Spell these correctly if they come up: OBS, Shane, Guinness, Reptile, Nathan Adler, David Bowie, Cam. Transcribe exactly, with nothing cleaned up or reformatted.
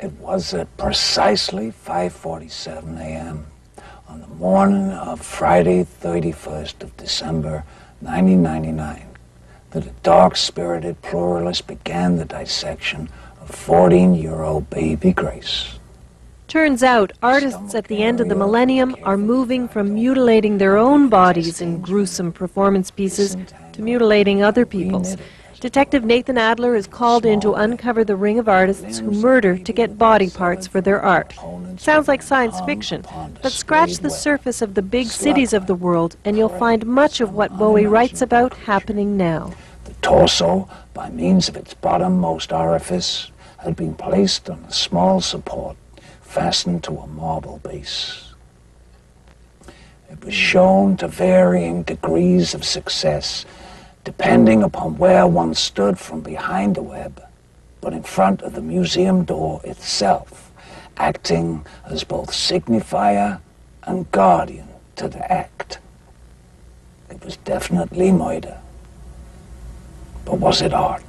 It was at precisely five forty-seven a m on the morning of Friday, thirty-first of December, nineteen ninety-nine, that a dark-spirited pluralist began the dissection of fourteen-year-old baby Grace. Turns out, artists at the end of the millennium are moving from mutilating their own bodies in gruesome performance pieces to mutilating other people's. Detective Nathan Adler is called in to uncover the ring of artists who murder to get body parts for their art. Sounds like science fiction, but scratch the surface of the big cities of the world and you'll find much of what Bowie writes about happening now. The torso, by means of its bottommost orifice, had been placed on a small support fastened to a marble base. It was shown to varying degrees of success, depending upon where one stood from behind the web, but in front of the museum door itself, acting as both signifier and guardian to the act. It was definitely murder. But was it art?